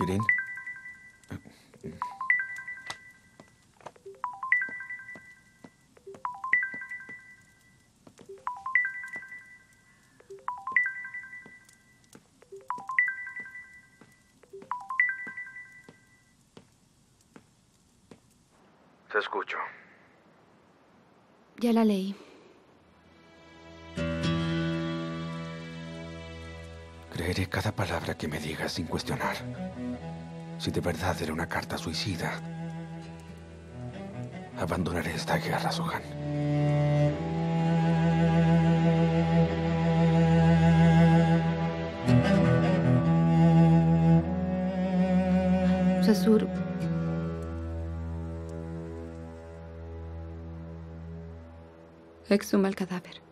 Şirin. Te escucho. Ya la leí. Creeré cada palabra que me digas sin cuestionar. Si de verdad era una carta suicida, abandonaré esta guerra, Sühan. Cesur, exhuma el cadáver.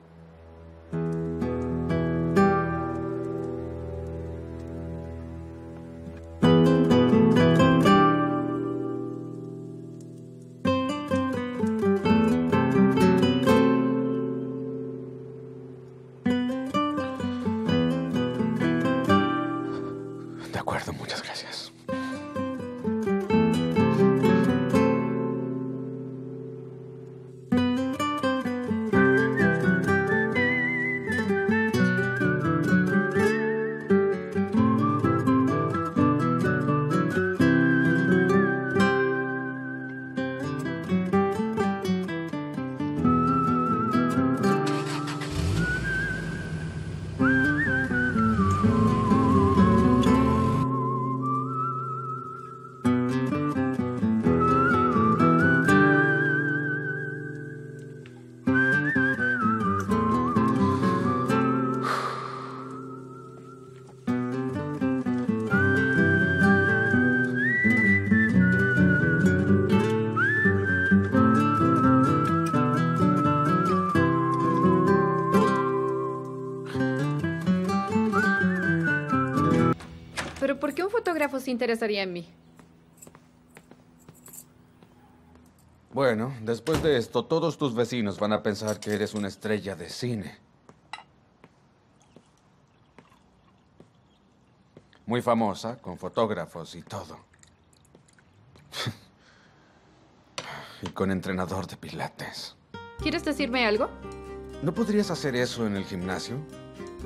Se interesaría en mí. Bueno, después de esto, todos tus vecinos van a pensar que eres una estrella de cine. Muy famosa, con fotógrafos y todo. Y con entrenador de pilates. ¿Quieres decirme algo? ¿No podrías hacer eso en el gimnasio?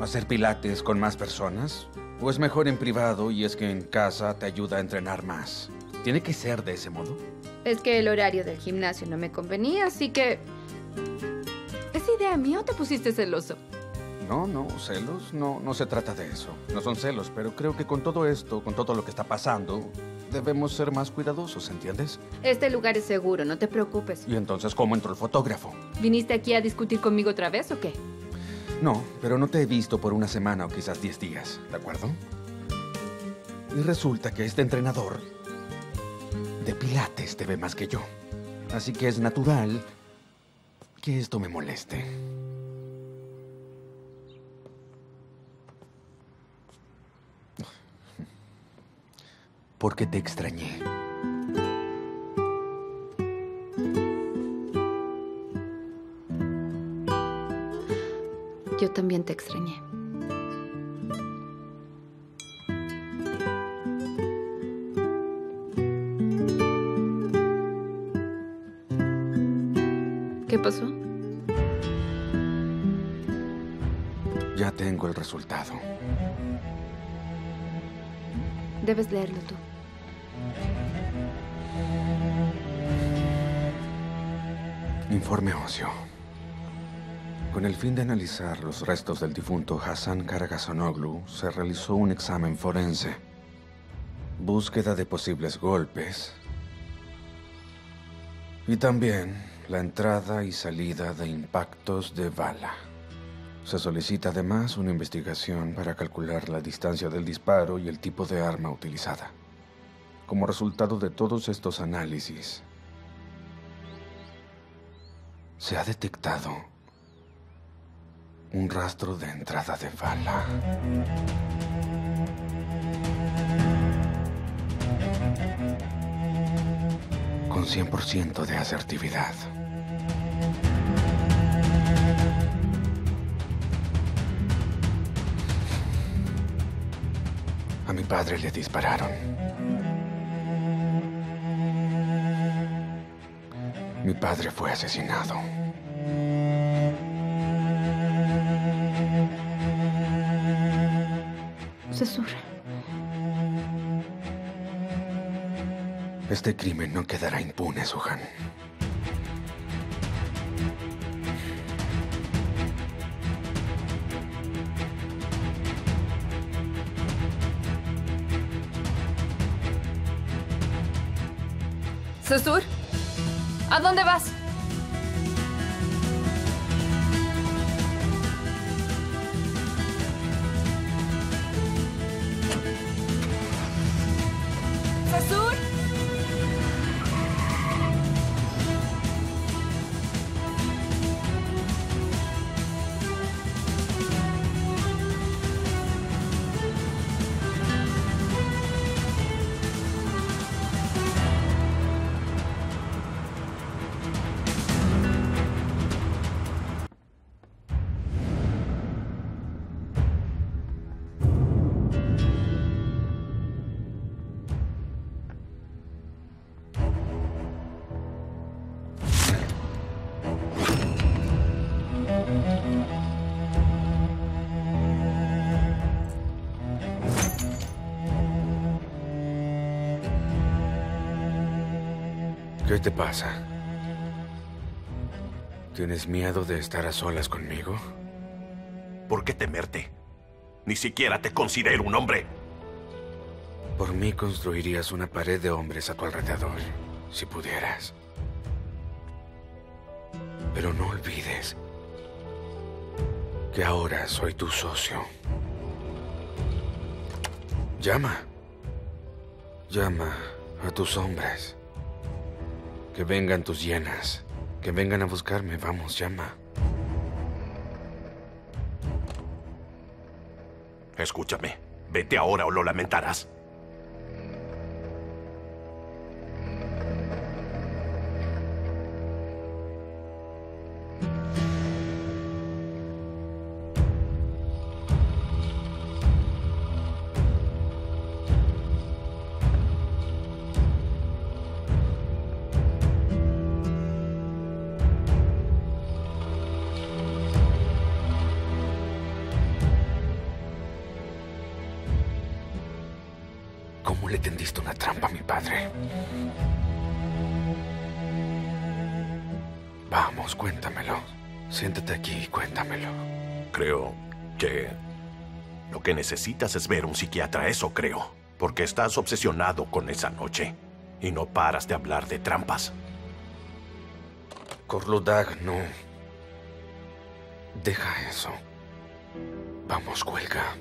¿Hacer pilates con más personas? ¿O es mejor en privado y es que en casa te ayuda a entrenar más? ¿Tiene que ser de ese modo? Es que el horario del gimnasio no me convenía, así que... ¿Es idea mía o te pusiste celoso? No, celos. No se trata de eso. No son celos, pero creo que con todo esto, con todo lo que está pasando, debemos ser más cuidadosos, ¿entiendes? Este lugar es seguro, no te preocupes. ¿Y entonces cómo entró el fotógrafo? ¿Viniste aquí a discutir conmigo otra vez o qué? No, pero no te he visto por una semana o quizás 10 días, ¿de acuerdo? Y resulta que este entrenador de pilates te ve más que yo. Así que es natural que esto me moleste. Porque te extrañé. Yo también te extrañé. ¿Qué pasó? Ya tengo el resultado. Debes leerlo tú. Informe ocio. Con el fin de analizar los restos del difunto Hasan Karagazanoglu, se realizó un examen forense, búsqueda de posibles golpes y también la entrada y salida de impactos de bala. Se solicita además una investigación para calcular la distancia del disparo y el tipo de arma utilizada. Como resultado de todos estos análisis, se ha detectado un rastro de entrada de bala. Con 100% de asertividad. A mi padres les dispararon. Mi padre fue asesinado. Cesur. Este crimen no quedará impune, Sühan. Cesur, ¿a dónde vas? Cesur. ¿Qué te pasa? ¿Tienes miedo de estar a solas conmigo? ¿Por qué temerte? Ni siquiera te considero un hombre. Por mí construirías una pared de hombres a tu alrededor, si pudieras. Pero no olvides que ahora soy tu socio. Llama. Llama a tus hombres. Que vengan tus hienas. Que vengan a buscarme. Vamos, llama. Escúchame. Vete ahora o lo lamentarás. ¿Cómo le tendiste una trampa a mi padre? Vamos, cuéntamelo. Siéntate aquí y cuéntamelo. Creo que lo que necesitas es ver a un psiquiatra, eso creo. Porque estás obsesionado con esa noche y no paras de hablar de trampas. Korludag, no. Deja eso. Vamos, cuelga.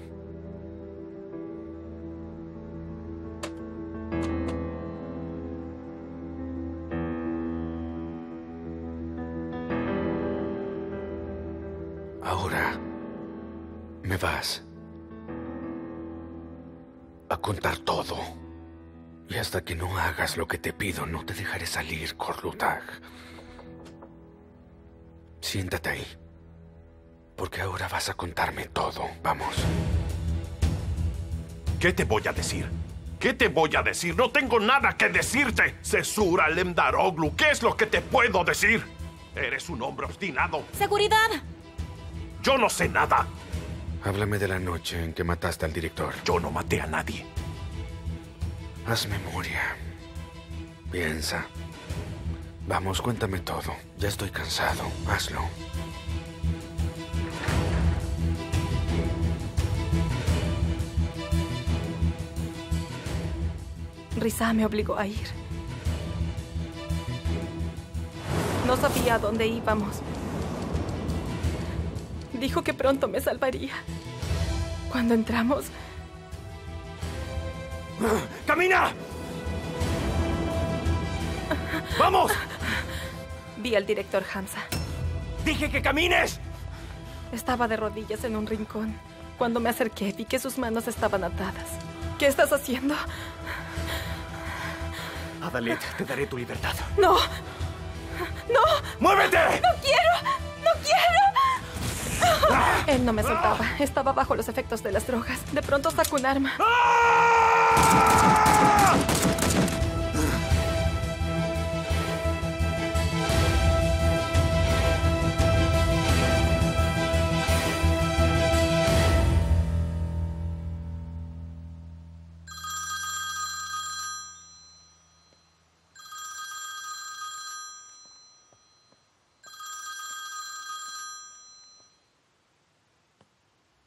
Ahora me vas a contar todo. Y hasta que no hagas lo que te pido, no te dejaré salir, Korludag. Siéntate ahí, porque ahora vas a contarme todo. Vamos. ¿Qué te voy a decir? ¿Qué te voy a decir? ¡No tengo nada que decirte! Cesur Alemdaroglu, ¿qué es lo que te puedo decir? Eres un hombre obstinado. ¡Seguridad! ¡Yo no sé nada! Háblame de la noche en que mataste al director. Yo no maté a nadie. Haz memoria. Piensa. Vamos, cuéntame todo. Ya estoy cansado. Hazlo. Rıza me obligó a ir. No sabía dónde íbamos. Dijo que pronto me salvaría. Cuando entramos... ¡Camina! ¡Vamos! Vi al director Hamza. ¡Dije que camines! Estaba de rodillas en un rincón. Cuando me acerqué, vi que sus manos estaban atadas. ¿Qué estás haciendo? Adalet, te daré tu libertad. ¡No! ¡No! ¡Muévete! ¡No quiero! ¡No quiero! Él no me soltaba. Estaba bajo los efectos de las drogas. De pronto sacó un arma.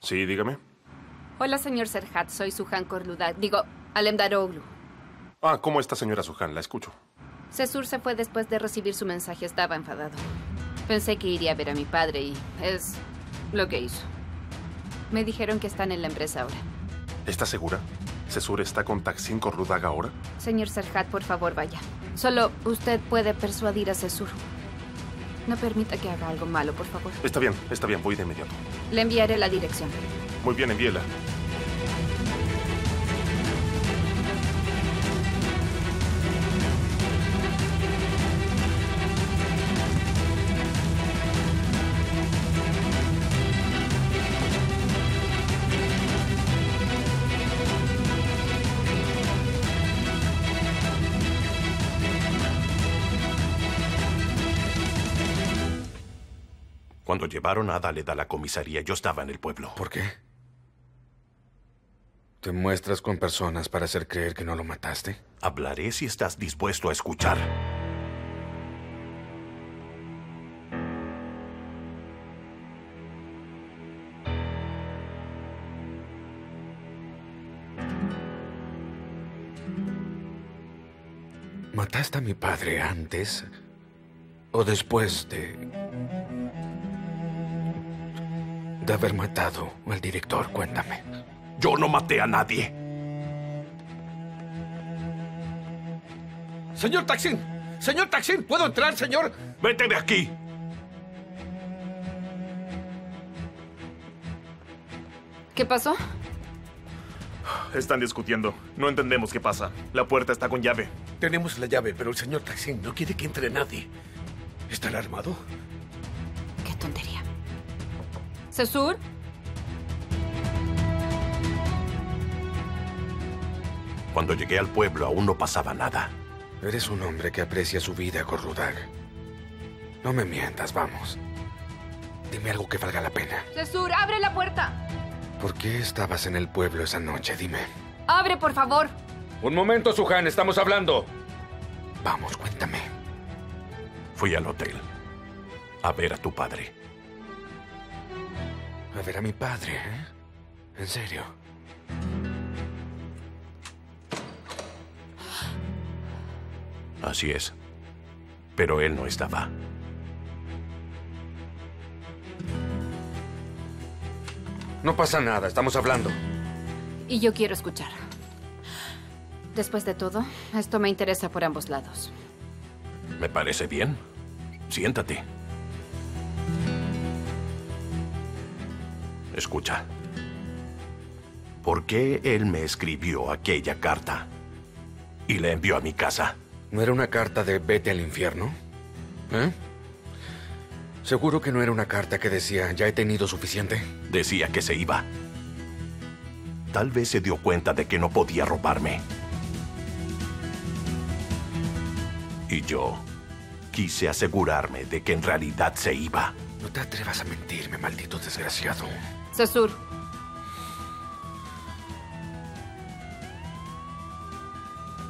Sí, dígame. Hola, señor Serhat. Soy Sühan Korludag. Digo, Alemdaroglu. Ah, ¿cómo está, señora Sühan? La escucho. Cesur se fue después de recibir su mensaje. Estaba enfadado. Pensé que iría a ver a mi padre y es lo que hizo. Me dijeron que están en la empresa ahora. ¿Está segura? ¿Cesur está con Taksin Korludag ahora? Señor Serhat, por favor, vaya. Solo usted puede persuadir a Cesur. No permita que haga algo malo, por favor. Está bien, voy de inmediato. Le enviaré la dirección. Muy bien, envíela. Cuando llevaron a Daleda a la comisaría, yo estaba en el pueblo. ¿Por qué? ¿Te muestras con personas para hacer creer que no lo mataste? Hablaré si estás dispuesto a escuchar. ¿Mataste a mi padre antes o después de haber matado al director? Cuéntame. Yo no maté a nadie. Señor Taksin. Señor Taksin, ¿puedo entrar, señor? Vete de aquí. ¿Qué pasó? Están discutiendo. No entendemos qué pasa. La puerta está con llave. Tenemos la llave, pero el señor Taksin no quiere que entre nadie. ¿Estará armado? Qué tontería. ¿Cesur? Cuando llegué al pueblo aún no pasaba nada. Eres un hombre que aprecia su vida, Korludag. No me mientas, vamos. Dime algo que valga la pena. ¡Cesur, abre la puerta! ¿Por qué estabas en el pueblo esa noche? Dime. ¡Abre, por favor! Un momento, Sühan, estamos hablando. Vamos, cuéntame. Fui al hotel a ver a tu padre. A ver a mi padre, ¿eh? ¿En serio? Así es. Pero él no estaba. No pasa nada, estamos hablando. Y yo quiero escuchar. Después de todo, esto me interesa por ambos lados. Me parece bien. Siéntate. Escucha, ¿por qué él me escribió aquella carta y la envió a mi casa? ¿No era una carta de vete al infierno? ¿Eh? ¿Seguro que no era una carta que decía, ya he tenido suficiente? Decía que se iba. Tal vez se dio cuenta de que no podía robarme. Y yo quise asegurarme de que en realidad se iba. No te atrevas a mentirme, maldito desgraciado. Cesur.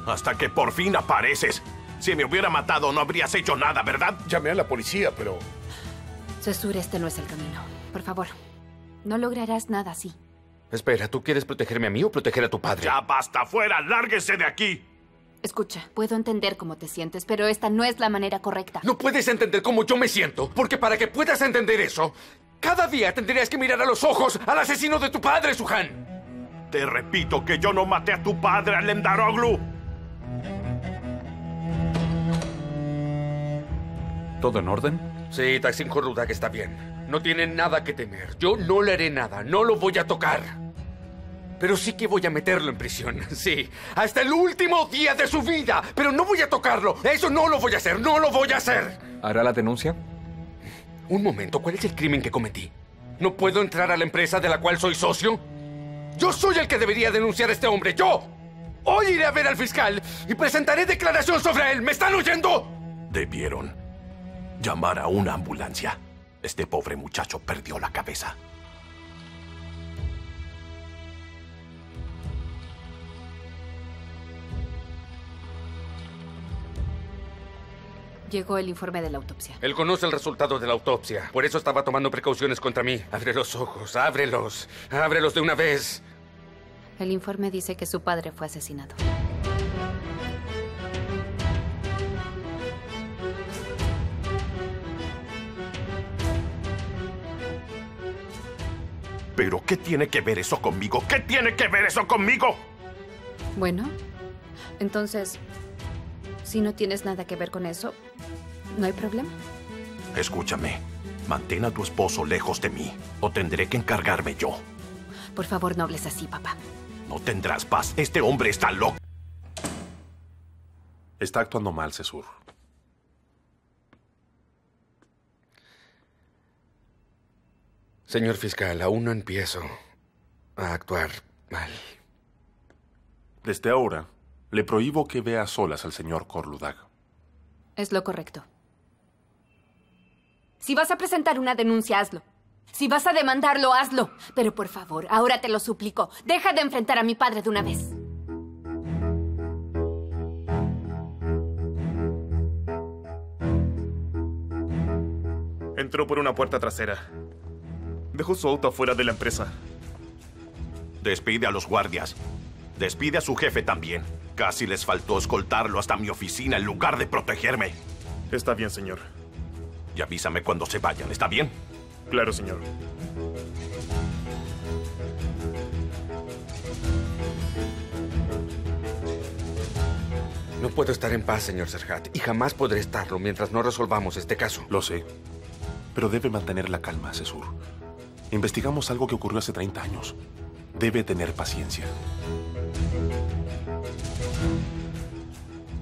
Hasta que por fin apareces. Si me hubiera matado, no habrías hecho nada, ¿verdad? Llamé a la policía, pero... Cesur, este no es el camino. Por favor, no lograrás nada así. Espera, ¿tú quieres protegerme a mí o proteger a tu padre? ¡Ya basta! ¡Fuera! ¡Lárguese de aquí! Escucha, puedo entender cómo te sientes, pero esta no es la manera correcta. No puedes entender cómo yo me siento, porque para que puedas entender eso, cada día tendrías que mirar a los ojos al asesino de tu padre, Sühan. Te repito que yo no maté a tu padre, Alemdaroglu. ¿Todo en orden? Sí, Taksin Korludag está bien. No tiene nada que temer. Yo no le haré nada. No lo voy a tocar. Pero sí que voy a meterlo en prisión, sí. Hasta el último día de su vida. Pero no voy a tocarlo. Eso no lo voy a hacer, no lo voy a hacer. ¿Hará la denuncia? Un momento, ¿cuál es el crimen que cometí? ¿No puedo entrar a la empresa de la cual soy socio? ¡Yo soy el que debería denunciar a este hombre! ¡Yo! Hoy iré a ver al fiscal y presentaré declaración sobre él. ¿Me están oyendo? Debieron llamar a una ambulancia. Este pobre muchacho perdió la cabeza. Llegó el informe de la autopsia. Él conoce el resultado de la autopsia. Por eso estaba tomando precauciones contra mí. Abre los ojos, ábrelos. Ábrelos de una vez. El informe dice que su padre fue asesinado. ¿Pero qué tiene que ver eso conmigo? ¿Qué tiene que ver eso conmigo? Bueno, entonces, si no tienes nada que ver con eso, no hay problema. Escúchame, mantén a tu esposo lejos de mí, o tendré que encargarme yo. Por favor, no hables así, papá. No tendrás paz. Este hombre está loco. Está actuando mal, Cesur. Señor fiscal, aún no empiezo a actuar mal. Desde ahora, le prohíbo que vea a solas al señor Korludag. Es lo correcto. Si vas a presentar una denuncia, hazlo. Si vas a demandarlo, hazlo. Pero por favor, ahora te lo suplico, deja de enfrentar a mi padre de una vez. Entró por una puerta trasera. Dejó su auto afuera de la empresa. Despide a los guardias. Despide a su jefe también. Casi les faltó escoltarlo hasta mi oficina en lugar de protegerme. Está bien, señor. Y avísame cuando se vayan, ¿está bien? Claro, señor. No puedo estar en paz, señor Serhat, y jamás podré estarlo mientras no resolvamos este caso. Lo sé, pero debe mantener la calma, Cesur. Investigamos algo que ocurrió hace 30 años. Debe tener paciencia.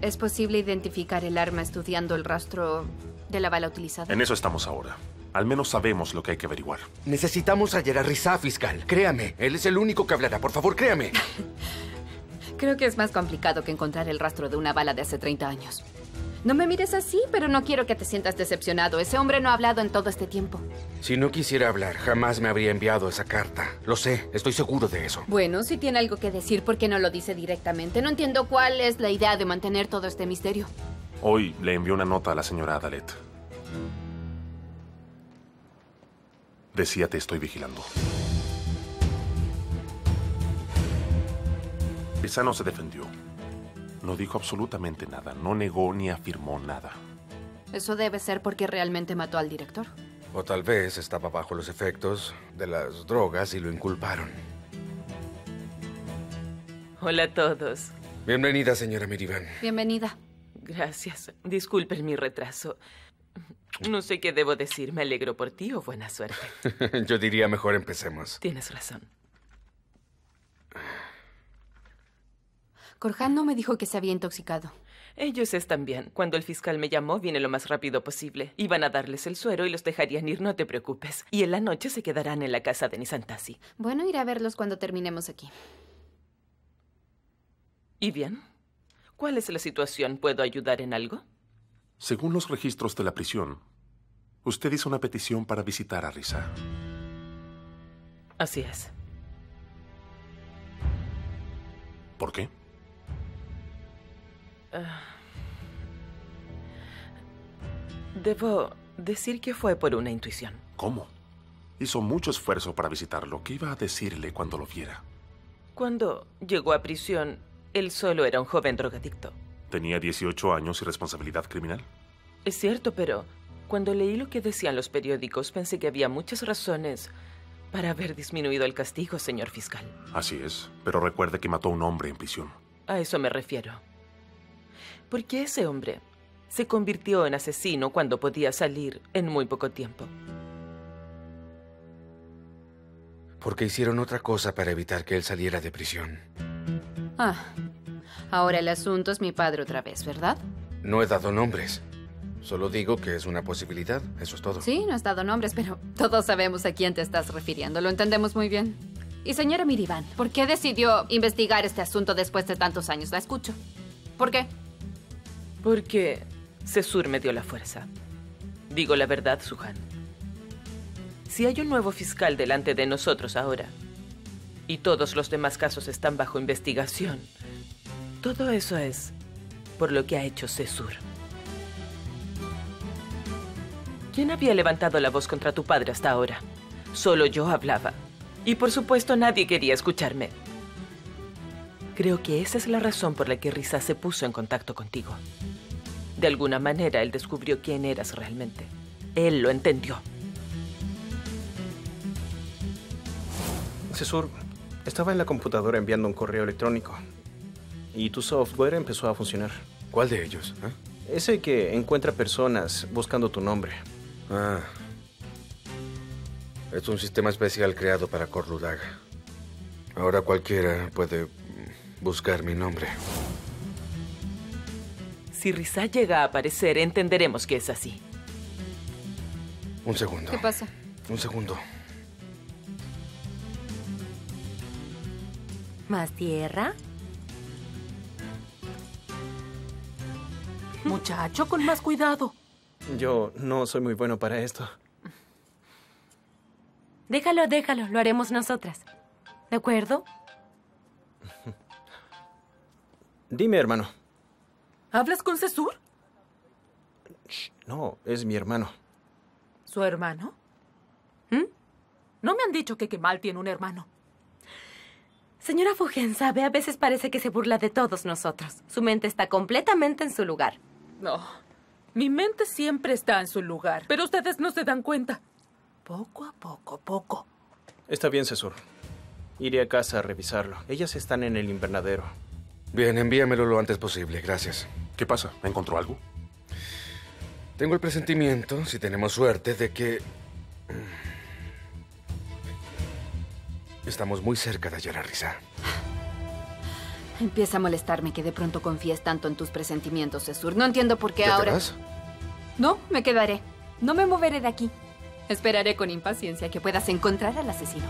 ¿Es posible identificar el arma estudiando el rastro de la bala utilizada? En eso estamos ahora. Al menos sabemos lo que hay que averiguar. Necesitamos hallar a Rıza, fiscal. Créame, él es el único que hablará. Por favor, créame. Creo que es más complicado que encontrar el rastro de una bala de hace 30 años. No me mires así, pero no quiero que te sientas decepcionado. Ese hombre no ha hablado en todo este tiempo. Si no quisiera hablar, jamás me habría enviado esa carta. Lo sé, estoy seguro de eso. Bueno, si tiene algo que decir, ¿por qué no lo dice directamente? No entiendo cuál es la idea de mantener todo este misterio. Hoy le envió una nota a la señora Daleda. Decía, te estoy vigilando. Rıza no se defendió. No dijo absolutamente nada. No negó ni afirmó nada. Eso debe ser porque realmente mató al director. O tal vez estaba bajo los efectos de las drogas y lo inculparon. Hola a todos. Bienvenida, señora Mihriban. Bienvenida. Gracias. Disculpen mi retraso. No sé qué debo decir. ¿Me alegro por ti o buena suerte? Yo diría mejor empecemos. Tienes razón. Korhan no me dijo que se había intoxicado. Ellos están bien. Cuando el fiscal me llamó, vine lo más rápido posible. Iban a darles el suero y los dejarían ir, no te preocupes. Y en la noche se quedarán en la casa de Nisantasi. Bueno, iré a verlos cuando terminemos aquí. ¿Y bien? ¿Cuál es la situación? ¿Puedo ayudar en algo? Según los registros de la prisión, usted hizo una petición para visitar a Rıza. Así es. ¿Por qué? Debo decir que fue por una intuición. ¿Cómo? Hizo mucho esfuerzo para visitarlo. ¿Qué iba a decirle cuando lo viera? Cuando llegó a prisión, él solo era un joven drogadicto. Tenía 18 años y responsabilidad criminal. Es cierto, pero cuando leí lo que decían los periódicos, pensé que había muchas razones para haber disminuido el castigo, señor fiscal. Así es, pero recuerde que mató a un hombre en prisión. A eso me refiero. Porque ese hombre se convirtió en asesino cuando podía salir en muy poco tiempo. Porque hicieron otra cosa para evitar que él saliera de prisión. Ah. Ahora el asunto es mi padre otra vez, ¿verdad? No he dado nombres. Solo digo que es una posibilidad, eso es todo. Sí, no has dado nombres, pero todos sabemos a quién te estás refiriendo. Lo entendemos muy bien. Y señora Mihriban, ¿por qué decidió investigar este asunto después de tantos años? La escucho. ¿Por qué? Porque Cesur me dio la fuerza. Digo la verdad, Sühan. Si hay un nuevo fiscal delante de nosotros ahora, y todos los demás casos están bajo investigación, todo eso es por lo que ha hecho Cesur. ¿Quién había levantado la voz contra tu padre hasta ahora? Solo yo hablaba. Y por supuesto nadie quería escucharme. Creo que esa es la razón por la que Rıza se puso en contacto contigo. De alguna manera él descubrió quién eras realmente. Él lo entendió. Cesur, estaba en la computadora enviando un correo electrónico. Y tu software empezó a funcionar. ¿Cuál de ellos? Ese que encuentra personas buscando tu nombre. Ah. Es un sistema especial creado para Korludag. Ahora cualquiera puede buscar mi nombre. Si Rıza llega a aparecer, entenderemos que es así. Un segundo. ¿Qué pasa? Un segundo. ¿Más tierra? Muchacho, con más cuidado. Yo no soy muy bueno para esto. Déjalo, déjalo. Lo haremos nosotras. ¿De acuerdo? Dime, hermano. ¿Hablas con Cesur? Shh, no, es mi hermano. ¿Su hermano? No me han dicho que Kemal tiene un hermano. Señora Fugen, sabe, a veces parece que se burla de todos nosotros. Su mente está completamente en su lugar. No, mi mente siempre está en su lugar. Pero ustedes no se dan cuenta. Poco a poco, poco. Está bien, Cesur. Iré a casa a revisarlo. Ellas están en el invernadero. Bien, envíamelo lo antes posible. Gracias. ¿Qué pasa? ¿Encontró algo? Tengo el presentimiento, si tenemos suerte, de que... estamos muy cerca de hallar a Rıza. Empieza a molestarme que de pronto confíes tanto en tus presentimientos, Cesur. No entiendo por qué ahora... ¿Te vas? No, me quedaré. No me moveré de aquí. Esperaré con impaciencia que puedas encontrar al asesino.